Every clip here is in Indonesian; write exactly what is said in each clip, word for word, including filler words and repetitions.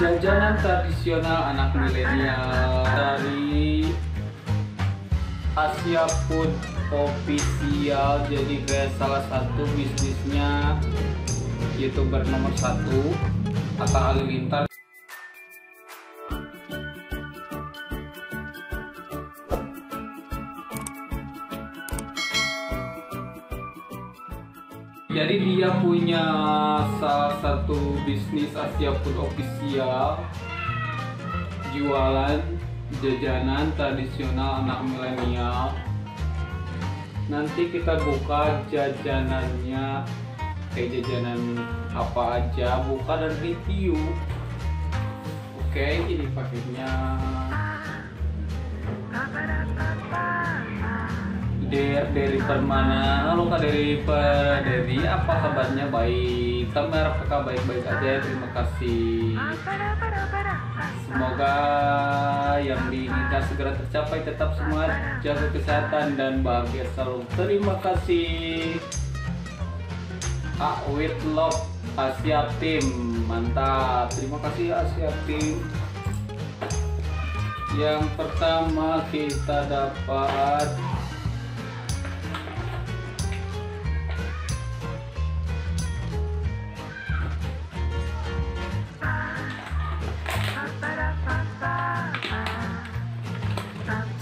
jajanan tradisional anak milenial dari Ashiaaap Food official. Jadi kayak salah satu bisnisnya YouTuber nomor satu Atta Halilintar. Jadi dia punya salah satu bisnis Ashiaaap Food official, jualan jajanan tradisional anak milenial. Nanti kita buka jajanannya, kayak jajanan apa aja, buka dan review. Oke, ini paketnya Deri Permana. Halo Kak Deri, Deri apa kabarnya? Baik, teman Kakak baik-baik aja, terima kasih. Semoga yang diinginkan segera tercapai, tetap semangat, jaga kesehatan dan bahagia selalu. Terima kasih. A with love, Ashiaapp Team, mantap. Terima kasih Ashiaapp Team. Yang pertama kita dapat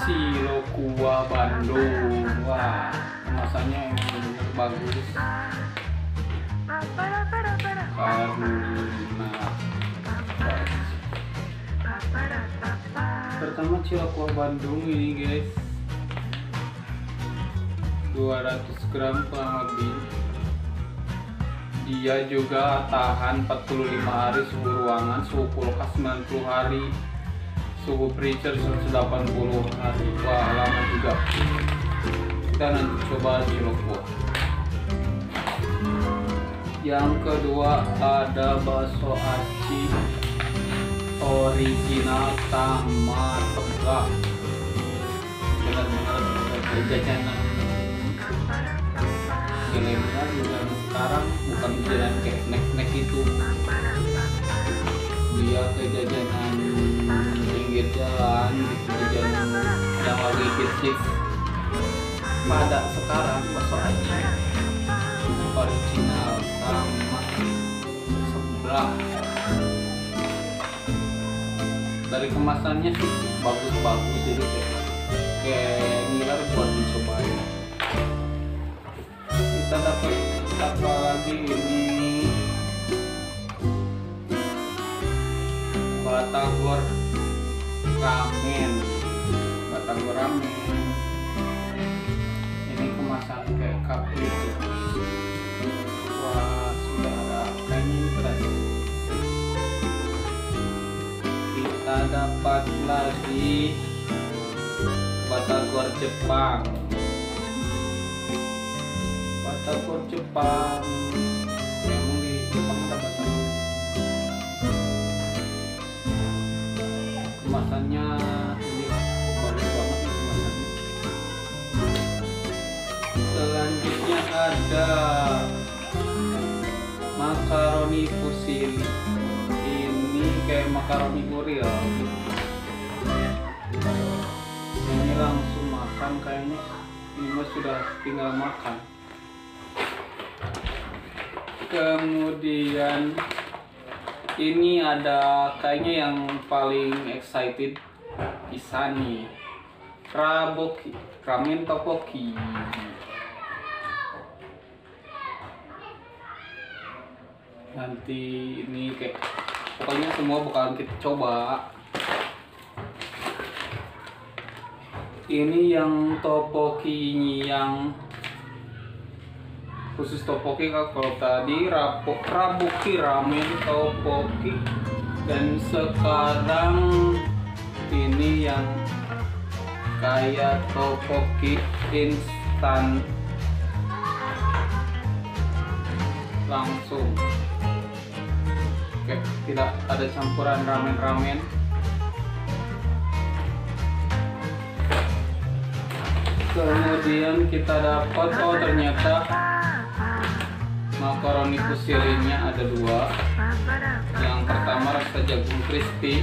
silo kuah Bandung. Wah, kemasannya emang bener-bener bagus. Karena pertama silo kuah Bandung ini guys, dua ratus gram kurang lebih. Dia juga tahan empat puluh lima hari suhu ruangan, suhu kulkas sembilan puluh hari, suhu freezer seratus delapan puluh hari. Wah, lama juga. Kita nanti coba ciloko. Yang kedua ada bakso aci original sama tegak. Benar-benar jajanan gelemennya juga sekarang bukan jajanan kayak snack-snack itu. Dia kayak jajanan pinggir jalan, jajanan yang lagi hits-hits pada sekarang. Bakso aci original sama sebelah. Dari kemasannya sih bagus-bagus, jadi kayak kayak ngiler buat dicobain. Kita dapat apa lagi ini? Batagor ramen, batagor ramen. Ini kemasan kayak cup gitu. Wah, sudah ada kayaknya berat. Kita dapat lagi batagor Jepang. Batagor Jepang. Memang di Jepang ada batagor. Kemasannya ini bagus banget kemasannya. Selanjutnya ada makaroni fusilli. Ini kayak makaroni guril. Ini langsung makan kayaknya. Ini sudah tinggal makan. Kemudian ini ada kayaknya yang paling excited Isani Raboki, ramen topoki. Nanti ini kayak pokoknya semua bakalan kita coba. Ini yang topoki, yang khusus topoki. Kalau tadi rapok rabuki ramen topoki, dan sekarang ini yang kayak topoki instan langsung. Oke, tidak ada campuran ramen-ramen. Kemudian kita dapat, oh ternyata makaroni fusillinya ada dua. Yang pertama resep rasa jagung crispy,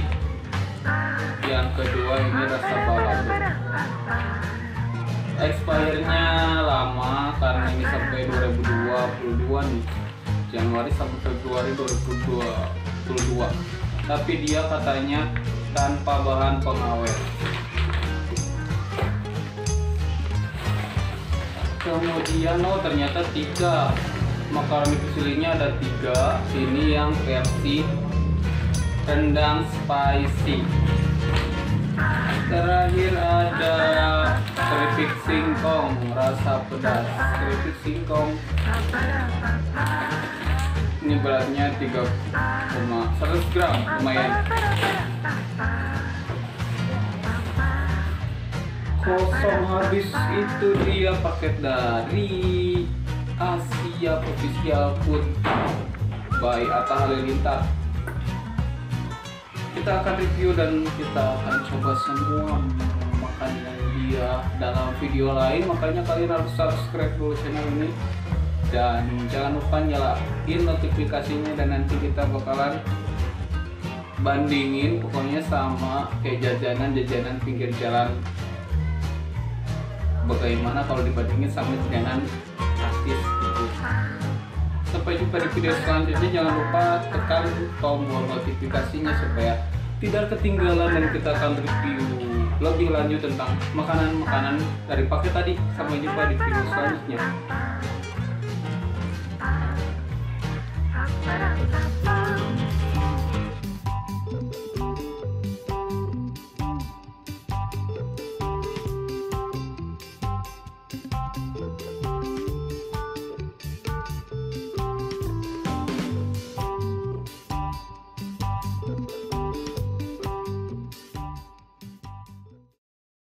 yang kedua ini rasa balado. Expire-nya lama karena ini sampai dua ribu dua puluh dua nih, Januari sampai Februari dua ribu dua puluh dua. Tapi dia katanya tanpa bahan pengawet. Kemudian oh ternyata tiga makaroni fusillinya ada tiga. Ini yang versi rendang spicy. Terakhir ada keripik singkong rasa pedas. Keripik singkong ini beratnya tiga koma seratus gram, lumayan. Kosong habis itu dia paket dari Ashiaapp Official Food by Atta Halilintar. Kita akan review dan kita akan coba semua makanan dia dalam video lain, makanya kalian harus subscribe dulu channel ini dan jangan lupa nyalain notifikasinya, dan nanti kita bakalan bandingin pokoknya sama kayak jajanan-jajanan pinggir jalan, bagaimana kalau dibandingin sama jajanan praktis gitu. Sampai jumpa di video selanjutnya, jangan lupa tekan tombol notifikasinya supaya tidak ketinggalan, dan kita akan review lebih lanjut tentang makanan-makanan dari paket tadi. Sampai jumpa di video selanjutnya.